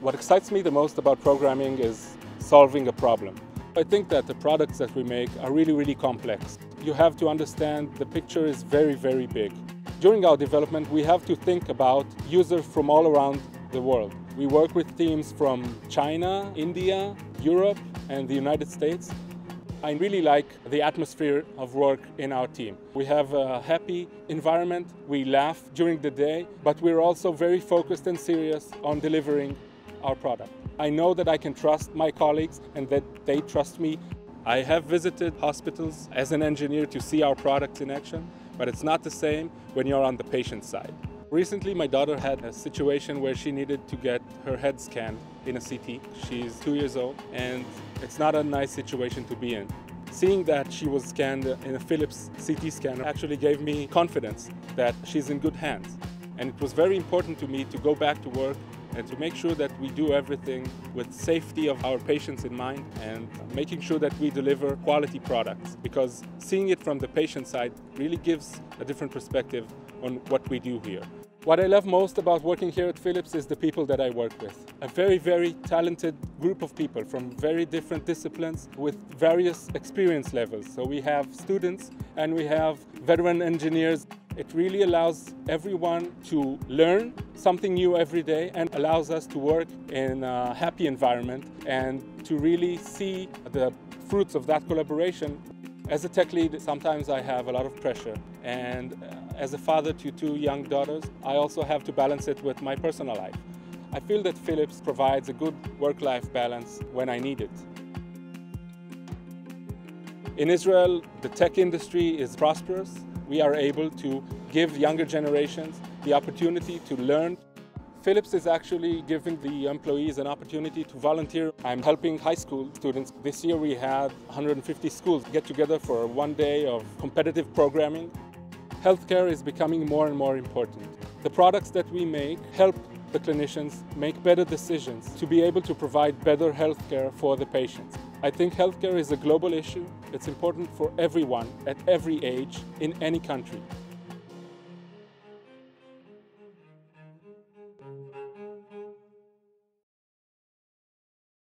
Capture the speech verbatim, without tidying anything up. What excites me the most about programming is solving a problem. I think that the products that we make are really, really complex. You have to understand the picture is very, very big. During our development, we have to think about users from all around the world. We work with teams from China, India, Europe, and the United States. I really like the atmosphere of work in our team. We have a happy environment, we laugh during the day, but we're also very focused and serious on delivering our product. I know that I can trust my colleagues and that they trust me. I have visited hospitals as an engineer to see our products in action, but it's not the same when you're on the patient side. Recently, my daughter had a situation where she needed to get her head scanned in a C T. She's two years old, and it's not a nice situation to be in. Seeing that she was scanned in a Philips C T scanner actually gave me confidence that she's in good hands. And it was very important to me to go back to work and to make sure that we do everything with safety of our patients in mind and making sure that we deliver quality products, because seeing it from the patient side really gives a different perspective on what we do here. What I love most about working here at Philips is the people that I work with. A very, very talented group of people from very different disciplines with various experience levels. So we have students and we have veteran engineers. It really allows everyone to learn something new every day and allows us to work in a happy environment and to really see the fruits of that collaboration. As a tech lead, sometimes I have a lot of pressure, and as a father to two young daughters, I also have to balance it with my personal life. I feel that Philips provides a good work-life balance when I need it. In Israel, the tech industry is prosperous. We are able to give younger generations the opportunity to learn. Philips is actually giving the employees an opportunity to volunteer. I'm helping high school students. This year we had one hundred fifty schools get together for one day of competitive programming. Healthcare is becoming more and more important. The products that we make help the clinicians make better decisions to be able to provide better healthcare for the patients. I think healthcare is a global issue. It's important for everyone at every age in any country.